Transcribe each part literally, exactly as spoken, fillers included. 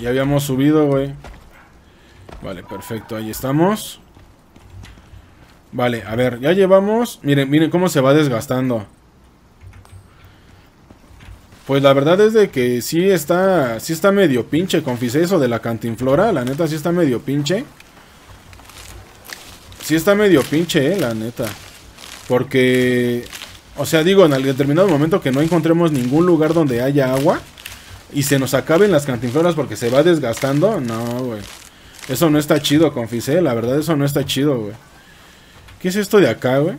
Ya habíamos subido, güey. Vale, perfecto, ahí estamos. Vale, a ver, ya llevamos. Miren, miren cómo se va desgastando. Pues la verdad es de que sí está, sí está medio pinche, confisé eso de la cantinflora, la neta sí está medio pinche. Sí está medio pinche, eh, la neta. Porque, o sea, digo, en el determinado momento que no encontremos ningún lugar donde haya agua y se nos acaben las cantinfloras porque se va desgastando, no, güey. Eso no está chido, confisé, la verdad eso no está chido, güey. ¿Qué es esto de acá, güey?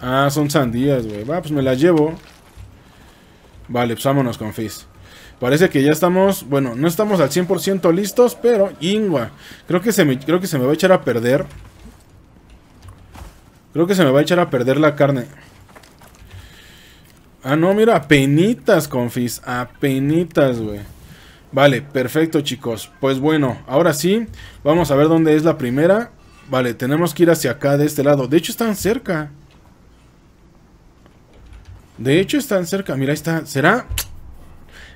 Ah, son sandías, güey. Va, pues me las llevo. Vale, pues vámonos, confis. Parece que ya estamos... Bueno, no estamos al cien por ciento listos, pero... Ingua. Creo que se me, creo que se me va a echar a perder. Creo que se me va a echar a perder la carne. Ah, no, mira. Apenitas, confis. Apenitas, güey. Vale, perfecto, chicos. Pues bueno, ahora sí. Vamos a ver dónde es la primera. Vale, tenemos que ir hacia acá, de este lado. De hecho, están cerca. De hecho están cerca, mira, ahí está, ¿será?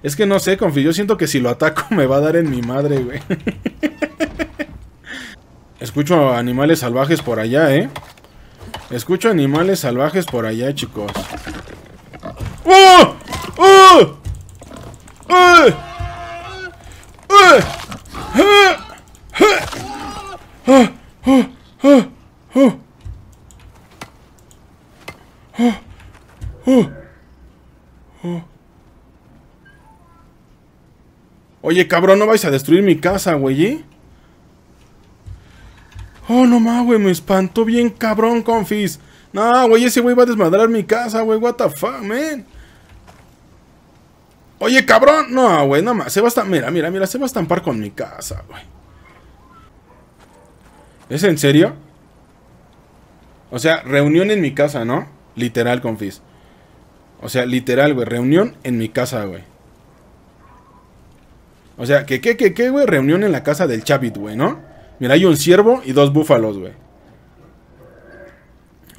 Es que no sé, confío, yo siento que si lo ataco me va a dar en mi madre, güey. Escucho animales salvajes por allá, eh. Escucho animales salvajes por allá, chicos. ¡Oh! ¡Oh! ¡Oh! ¡Oh! ¡Oh! ¡Oh! ¡Oh! Uh, uh. Oye, cabrón, no vais a destruir mi casa, güey, ¿eh? Oh, no más, güey, me espantó bien, cabrón, confis. No, güey, ese güey va a desmadrar mi casa, güey, what the fuck, man. Oye, cabrón, no, güey, no más, se va a estampar, mira, mira, mira, se va a estampar con mi casa, güey. ¿Es en serio? O sea, reunión en mi casa, ¿no? Literal, confis. O sea, literal, güey, reunión en mi casa, güey. O sea, que, que, que, que, güey, reunión en la casa del Shavit, güey, ¿no? Mira, hay un ciervo y dos búfalos, güey.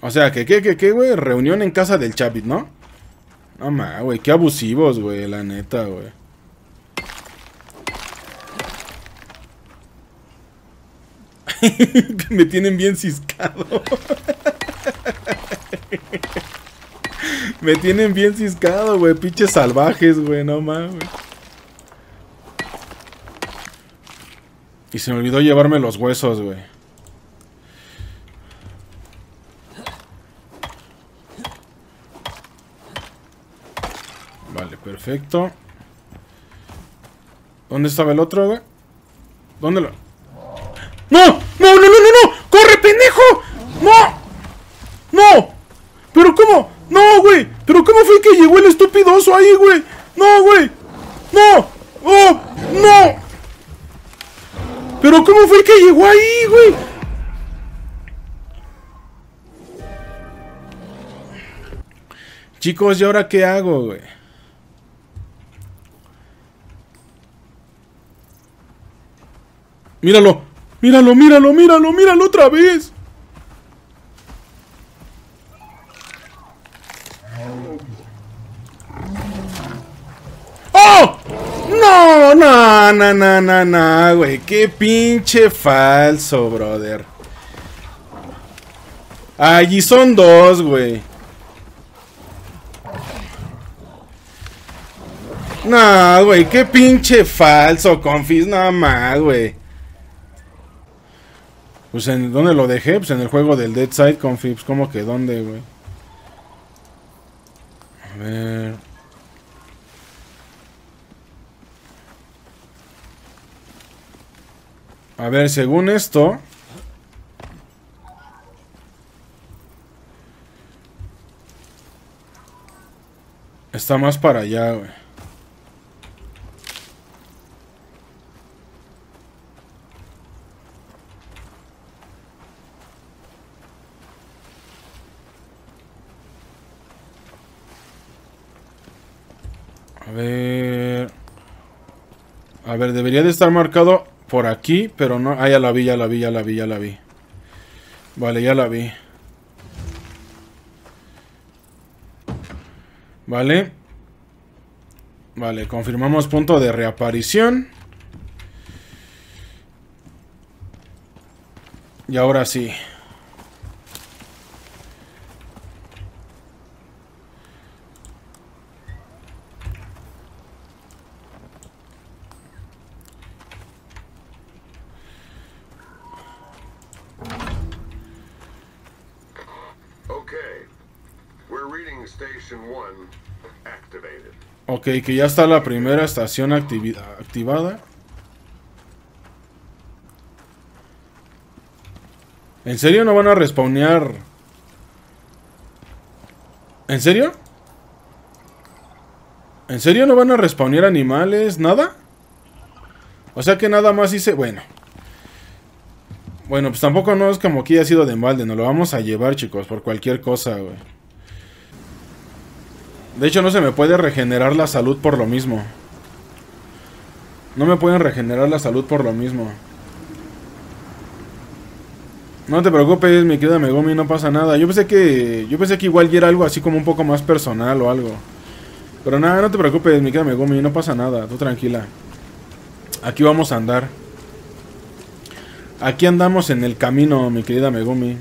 O sea, que, que, que, que, güey, reunión en casa del Shavit, ¿no? No mames, güey, qué abusivos, güey, la neta, güey. Me tienen bien ciscado. Me tienen bien ciscado, güey. Pinches salvajes, güey. No mames. Y se me olvidó llevarme los huesos, güey. Vale, perfecto. ¿Dónde estaba el otro, güey? ¿Dónde lo...? ¡No! ¡No, no, no, no, no! ¡Corre, pendejo! ¡No! ¡No! ¿Pero cómo? ¡No, güey! ¿Pero cómo fue que llegó el estúpido oso ahí, güey? ¡No, güey! ¡No! ¡Oh! ¡No! ¿Pero cómo fue que llegó ahí, güey? Chicos, ¿y ahora qué hago, güey? ¡Míralo! ¡Míralo, míralo, míralo, míralo otra vez! No, no, no, no, no, no, güey. Qué pinche falso, brother. Allí son dos, güey. No, güey, qué pinche falso, confis. No más, güey. Pues en ¿dónde lo dejé? Pues en el juego del Dead Side, confis. ¿Cómo que dónde, güey? A ver... A ver, según esto... Está más para allá, güey. A ver... A ver, debería de estar marcado... Por aquí, pero no... Ah, ya la vi, ya la vi, ya la vi, ya la vi. Vale, ya la vi. Vale. Vale, confirmamos punto de reaparición. Y ahora sí. Ok, que ya está la primera estación activada. ¿En serio no van a respawnear? ¿En serio? ¿En serio no van a respawnear animales? ¿Nada? O sea que nada más hice... Bueno. Bueno, pues tampoco no es como que haya sido de embalde. Nos lo vamos a llevar, chicos, por cualquier cosa, güey. De hecho no se me puede regenerar la salud por lo mismo. No me pueden regenerar la salud por lo mismo. No te preocupes, mi querida Megumi, no pasa nada. Yo pensé que yo pensé que igual ya era algo así como un poco más personal o algo. Pero nada, no te preocupes, mi querida Megumi, no pasa nada, tú tranquila. Aquí vamos a andar. Aquí andamos en el camino, mi querida Megumi.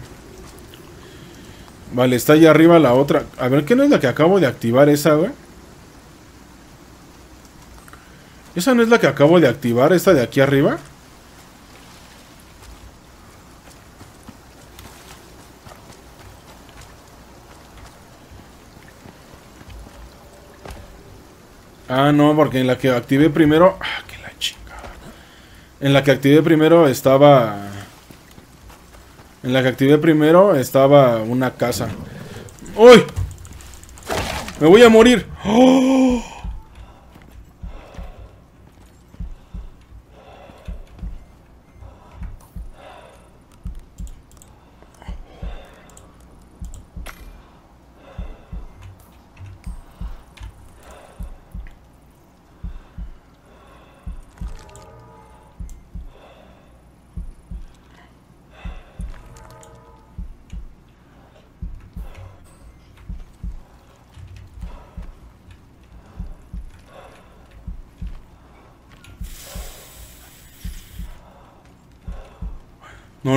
Vale, está allá arriba la otra. A ver, ¿qué no es la que acabo de activar esa, güey? ¿Esa no es la que acabo de activar? ¿Esta de aquí arriba? Ah, no, porque en la que activé primero... Ah, que la chingada. En la que activé primero estaba... En la que activé primero estaba una casa. ¡Uy! ¡Me voy a morir! ¡Oh! No,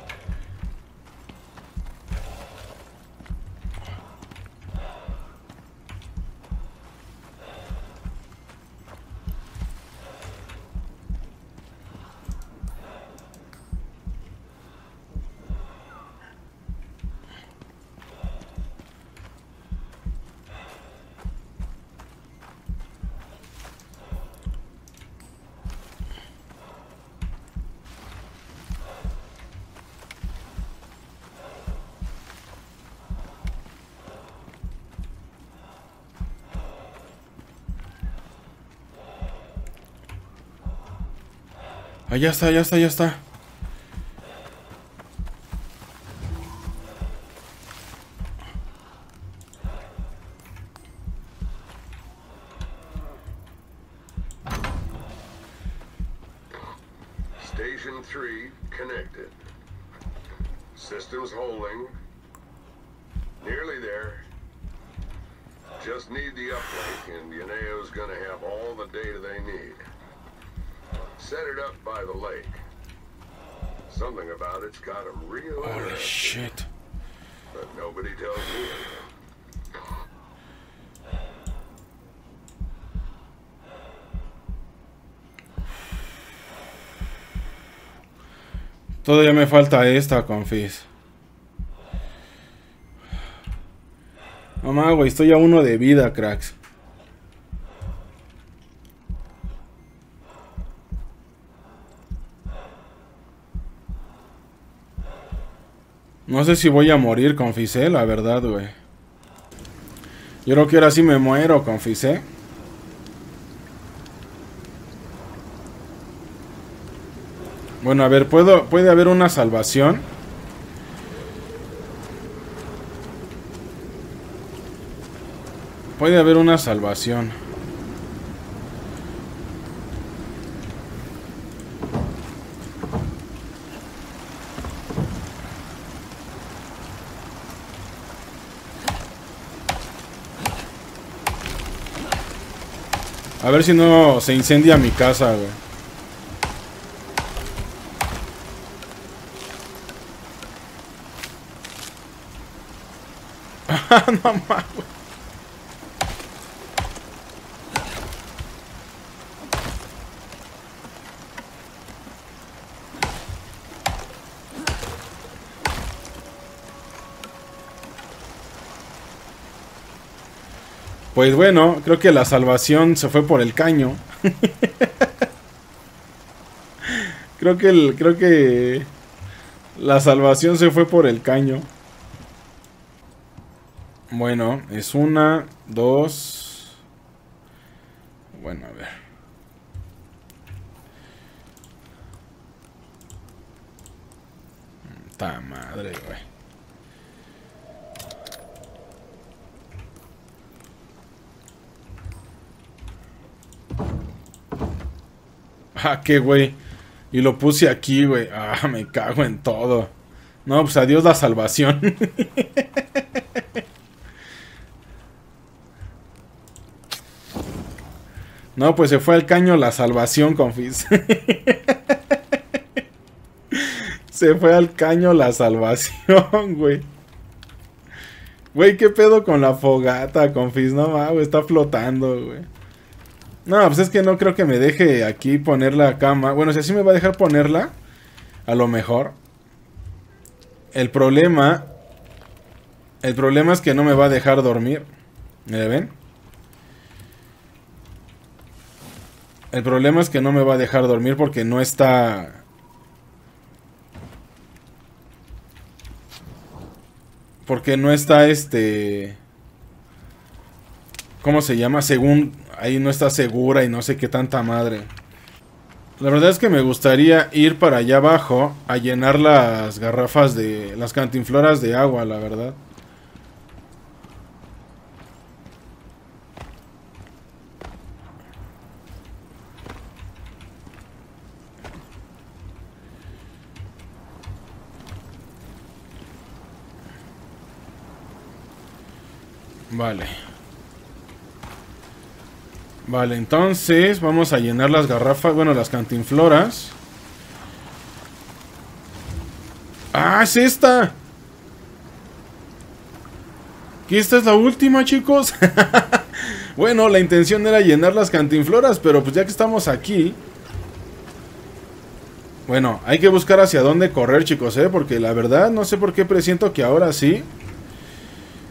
Ah, ya está, ya está, ya está. Station three connected. Systems holding. Nearly there. Just need the uplink and Yanao's gonna have all the data they need. Set it up by the lake. Something about it's got a real... Holy shit. But nobody tells me anything. Todavía me falta esta, confis. Mamá, güey, estoy a uno de vida, cracks. No sé si voy a morir, confisé, la verdad, güey. Yo creo que ahora sí me muero, confisé. Bueno, a ver, ¿puedo, puede haber una salvación? Puede haber una salvación. A ver si no se incendia mi casa, güey. No mames. Pues bueno, creo que la salvación se fue por el caño. Creo que el, creo que la salvación se fue por el caño. Bueno, es una, dos. Bueno, a ver. Ta madre, güey. Ah, qué güey. Y lo puse aquí, güey. Ah, me cago en todo. No, pues adiós la salvación. No, pues se fue al caño la salvación, confis. Se fue al caño la salvación, güey. Güey, qué pedo con la fogata, confis. No mames, güey, está flotando, güey. No, pues es que no creo que me deje aquí poner la cama. Bueno, si así me va a dejar ponerla, a lo mejor. El problema... El problema es que no me va a dejar dormir. ¿Me ven? El problema es que no me va a dejar dormir porque no está... Porque no está este... ¿Cómo se llama? Según... Ahí no está segura y no sé qué tanta madre. La verdad es que me gustaría ir para allá abajo a llenar las garrafas de... Las cantinfloras de agua, la verdad. Vale. Vale, entonces vamos a llenar las garrafas, bueno, las cantinfloras. ¡Ah, es esta! ¿Que esta es la última, chicos? Bueno, la intención era llenar las cantinfloras, pero pues ya que estamos aquí... Bueno, hay que buscar hacia dónde correr, chicos, ¿eh? Porque la verdad no sé por qué presiento que ahora sí...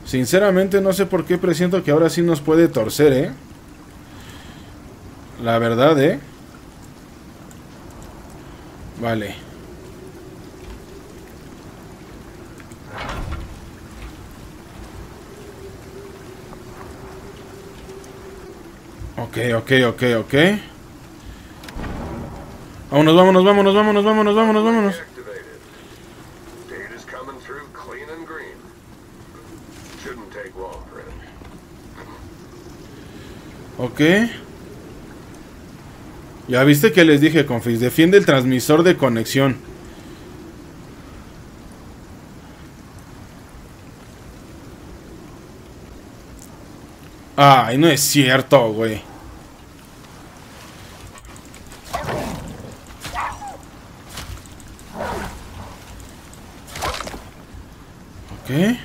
Sinceramente no sé por qué presiento que ahora sí nos puede torcer, ¿eh? La verdad, ¿eh? Vale. Ok, ok, ok, ok. Vámonos, vámonos, vámonos, vámonos, vámonos, vámonos, vámonos. Ok. Ya viste que les dije, confis. Defiende el transmisor de conexión. Ay, no es cierto, güey. Ok.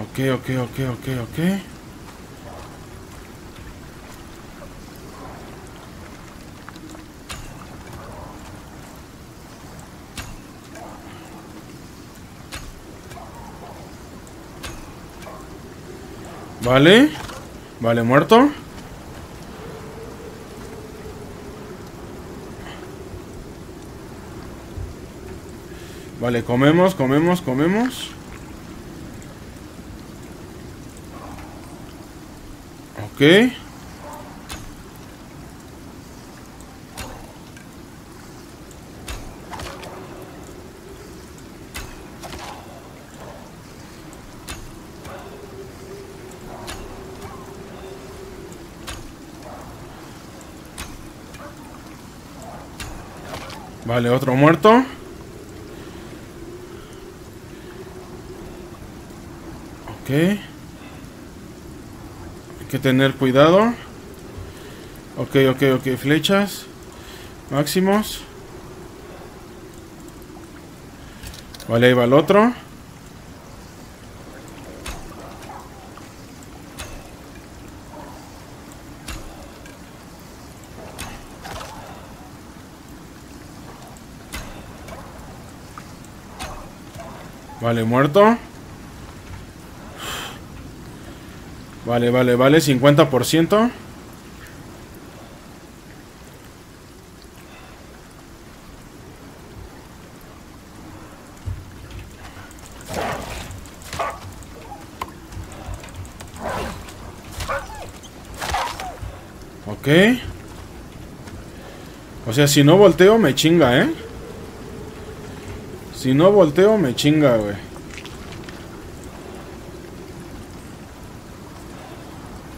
Ok, ok, ok, ok, ok. Vale. Vale, muerto. Vale, comemos, comemos, comemos. Okay. Vale, otro muerto. Okay. que tener cuidado. Ok, ok, ok. Flechas. Máximos. Vale, ahí va el otro. Vale, muerto. Vale, vale, vale, cincuenta por ciento. Ok. O sea, si no volteo me chinga, ¿eh? Si no volteo, me chinga, güey.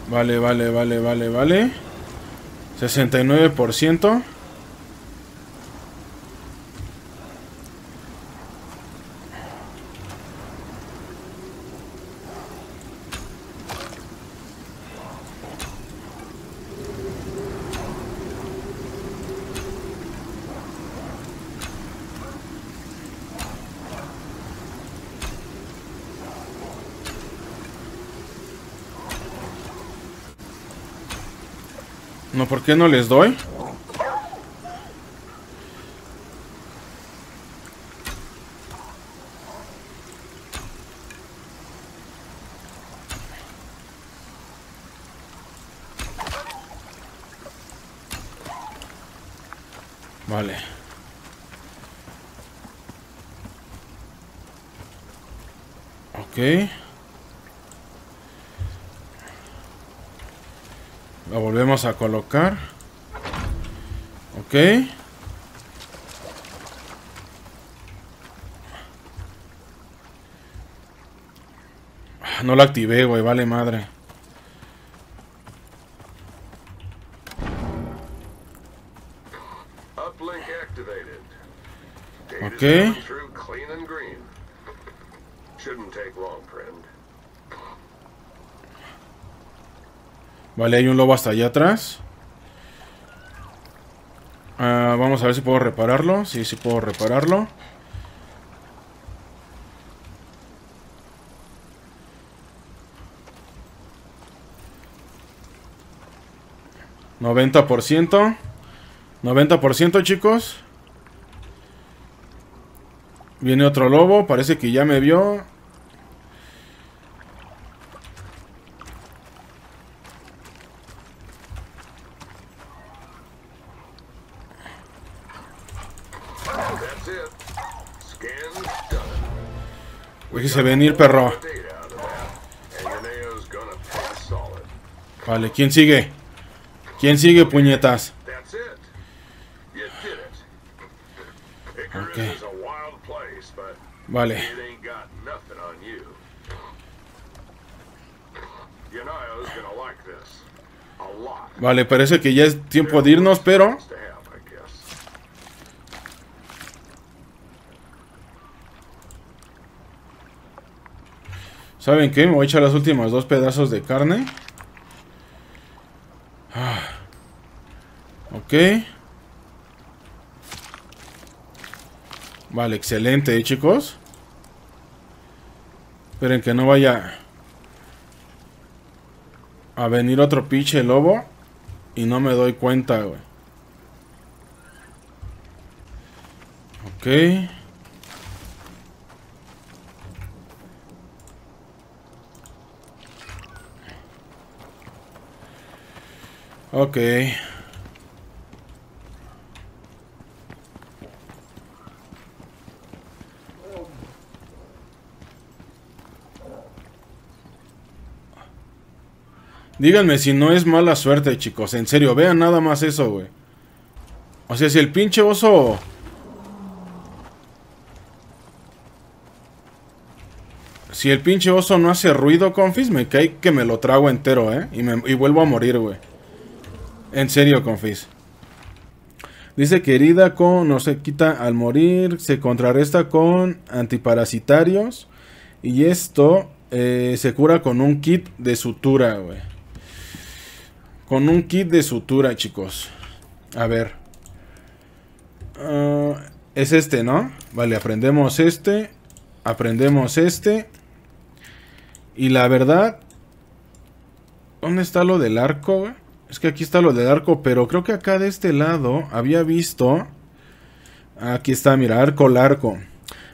Vale, vale, vale, vale, vale. sesenta y nueve por ciento. No, ¿por qué no les doy? Vale. Ok. La volvemos a colocar. Ok. No la activé, güey. Vale madre. Ok. Vale, hay un lobo hasta allá atrás. Uh, vamos a ver si puedo repararlo. Sí, sí puedo repararlo. noventa por ciento. noventa por ciento, chicos. Viene otro lobo. Parece que ya me vio. Quise venir, perro. Vale, ¿quién sigue? ¿Quién sigue, puñetas? Okay. Vale. Vale, parece que ya es tiempo de irnos, pero... ¿Saben qué? Me voy a echar los últimos dos pedazos de carne. Ah. Ok. Vale, excelente, ¿eh, chicos? Esperen que no vaya a venir otro pinche lobo y no me doy cuenta, güey. Ok. Ok. Díganme si no es mala suerte, chicos. En serio, vean nada más eso, güey. O sea, si el pinche oso... Si el pinche oso no hace ruido, confis, me cae que me lo trago entero, eh. Y, me, y vuelvo a morir, güey. En serio, confis. Dice que herida con no se quita al morir. Se contrarresta con antiparasitarios. Y esto eh, se cura con un kit de sutura, güey. Con un kit de sutura, chicos. A ver. Uh, es este, ¿no? Vale, aprendemos este. Aprendemos este. Y la verdad... ¿Dónde está lo del arco, güey? Es que aquí está lo del arco, pero creo que acá de este lado había visto... Aquí está, mira, arco largo.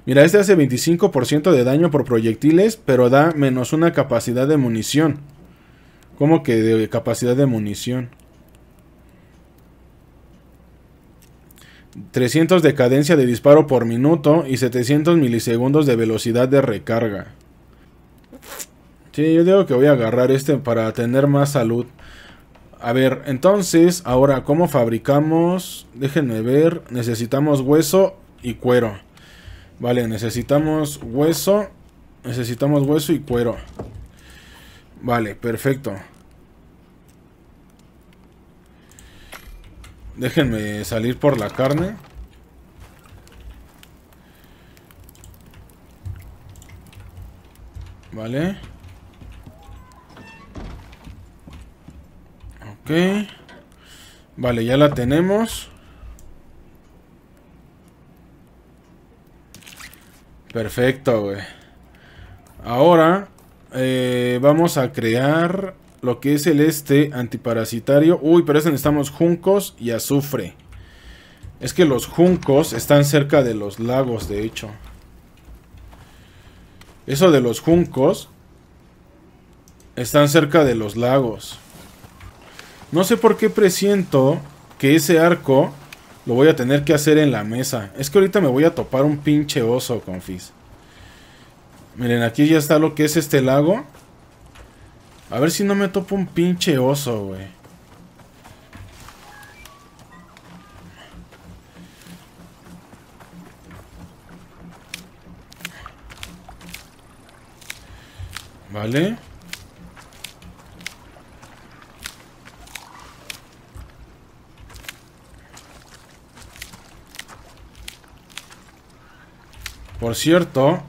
Mira, este hace veinticinco por ciento de daño por proyectiles, pero da menos una capacidad de munición. ¿Cómo que de capacidad de munición? trescientos de cadencia de disparo por minuto y setecientos milisegundos de velocidad de recarga. Sí, yo digo que voy a agarrar este para tener más salud. A ver, entonces, ahora, ¿cómo fabricamos? Déjenme ver. Necesitamos hueso y cuero. Vale, necesitamos hueso. Necesitamos hueso y cuero. Vale, perfecto. Déjenme salir por la carne. Vale. Ok. Vale, ya la tenemos. Perfecto, güey. Ahora eh, vamos a crear lo que es el este antiparasitario. Uy, pero este necesitamos juncos y azufre. Es que los juncos están cerca de los lagos, de hecho. Eso de los juncos están cerca de los lagos. No sé por qué presiento que ese arco lo voy a tener que hacer en la mesa. Es que ahorita me voy a topar un pinche oso, confis. Miren, aquí ya está lo que es este lago. A ver si no me topo un pinche oso, güey. Vale. Por cierto,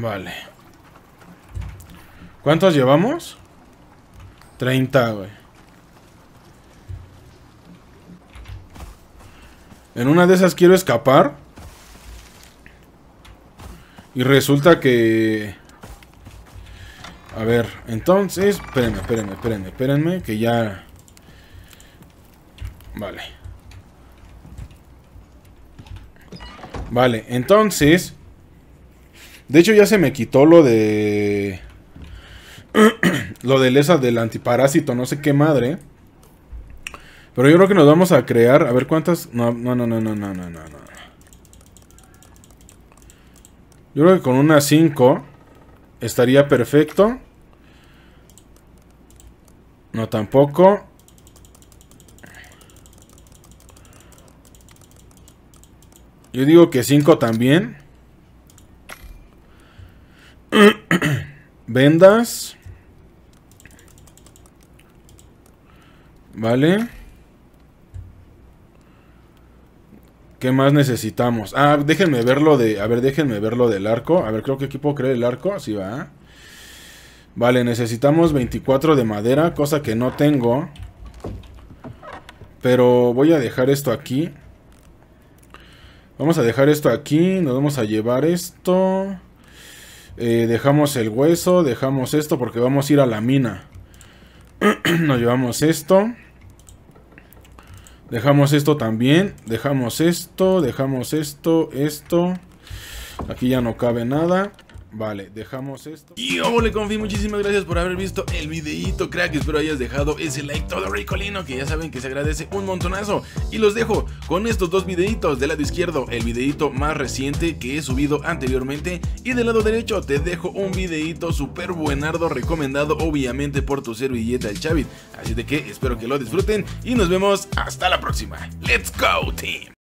vale. ¿Cuántos llevamos? treinta, güey. En una de esas quiero escapar. Y resulta que... A ver, entonces... Espérenme, espérenme, espérenme, espérenme. Que ya... Vale. Vale, entonces... De hecho ya se me quitó lo de... Lo de lesa del antiparásito, no sé qué madre. Pero yo creo que nos vamos a crear. A ver cuántas. No, no, no, no, no, no, no, no. Yo creo que con una cinco estaría perfecto. No, tampoco. Yo digo que cinco también. Vendas. Vale. ¿Qué más necesitamos? Ah, déjenme verlo de... A ver, déjenme verlo del arco. A ver, creo que aquí puedo crear el arco. Sí, va. Vale, necesitamos veinticuatro de madera. Cosa que no tengo. Pero voy a dejar esto aquí. Vamos a dejar esto aquí. Nos vamos a llevar esto. Eh, dejamos el hueso. Dejamos esto porque vamos a ir a la mina. Nos llevamos esto. Dejamos esto también. Dejamos esto. Dejamos esto. Esto. Aquí ya no cabe nada. Vale, dejamos esto. Y hola, confí, muchísimas gracias por haber visto el videíto, crack. Espero hayas dejado ese like todo ricolino, que ya saben que se agradece un montonazo. Y los dejo con estos dos videitos. Del lado izquierdo, el videíto más reciente que he subido anteriormente. Y del lado derecho te dejo un videíto súper buenardo, recomendado obviamente por tu servilleta el Shavit. Así de que espero que lo disfruten y nos vemos hasta la próxima. Let's go, team.